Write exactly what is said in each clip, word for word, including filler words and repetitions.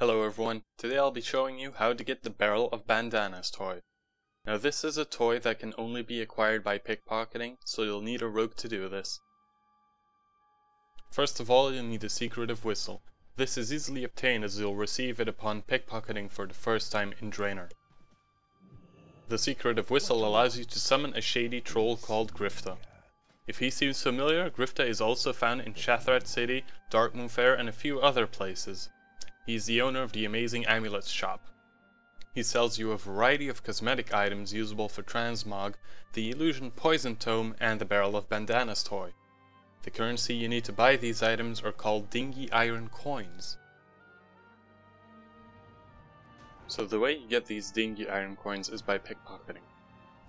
Hello everyone, today I'll be showing you how to get the Barrel of Bandanas toy. Now this is a toy that can only be acquired by pickpocketing, so you'll need a rogue to do this. First of all, you'll need a Secretive Whistle. This is easily obtained as you'll receive it upon pickpocketing for the first time in Draenor. The Secretive Whistle allows you to summon a shady troll called Grifta. If he seems familiar, Grifta is also found in Shattrath City, Darkmoon Faire and a few other places. He's the owner of the amazing amulets shop. He sells you a variety of cosmetic items usable for transmog, the illusion poison tome and the Barrel of Bandanas toy. The currency you need to buy these items are called dingy iron coins. So the way you get these dingy iron coins is by pickpocketing.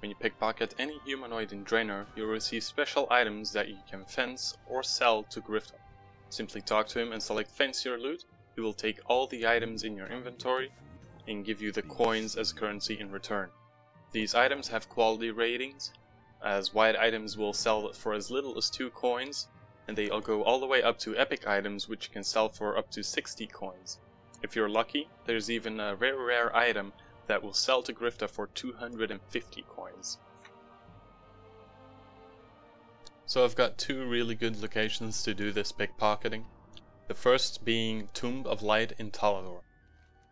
When you pickpocket any humanoid in Draenor, you'll receive special items that you can fence or sell to Grifta. Simply talk to him and select fence your loot. He will take all the items in your inventory and give you the coins as currency in return. These items have quality ratings, as wide items will sell for as little as two coins, and they'll go all the way up to epic items which you can sell for up to sixty coins. If you're lucky, there's even a rare rare item that will sell to Grifta for two hundred fifty coins. So I've got two really good locations to do this pickpocketing. The first being Tomb of Light in Talador.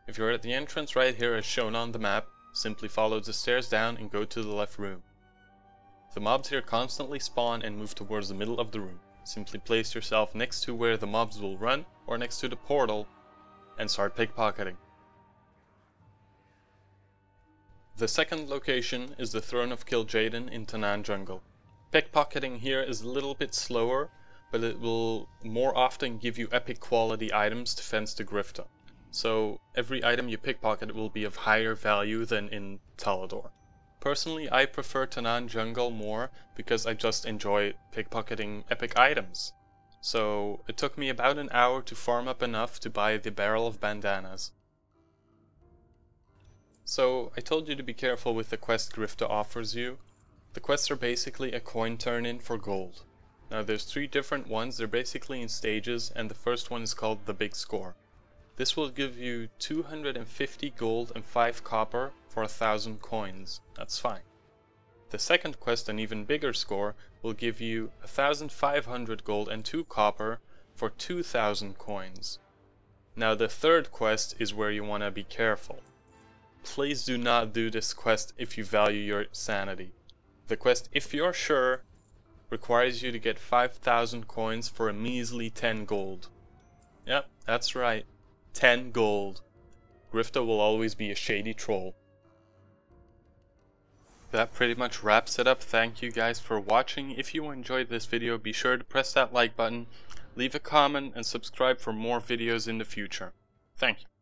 If you're at the entrance right here as shown on the map, simply follow the stairs down and go to the left room. The mobs here constantly spawn and move towards the middle of the room. Simply place yourself next to where the mobs will run or next to the portal and start pickpocketing. The second location is the Throne of Kil'jaeden in Tanan Jungle. Pickpocketing here is a little bit slower, but it will more often give you epic quality items to fence to Grifta. So every item you pickpocket will be of higher value than in Talador. Personally, I prefer Tanan Jungle more because I just enjoy pickpocketing epic items. So it took me about an hour to farm up enough to buy the Barrel of Bandanas. So I told you to be careful with the quest Grifta offers you. The quests are basically a coin turn in for gold. Now there's three different ones, they're basically in stages, and the first one is called the Big Score. This will give you two hundred fifty gold and five copper for one thousand coins. That's fine. The second quest, an even bigger score, will give you one thousand five hundred gold and two copper for two thousand coins. Now the third quest is where you want to be careful. Please do not do this quest if you value your sanity. The quest, if you're sure, requires you to get five thousand coins for a measly ten gold. Yep, that's right, ten gold. Grifta will always be a shady troll. That pretty much wraps it up. Thank you guys for watching. If you enjoyed this video, be sure to press that like button, leave a comment, and subscribe for more videos in the future. Thank you.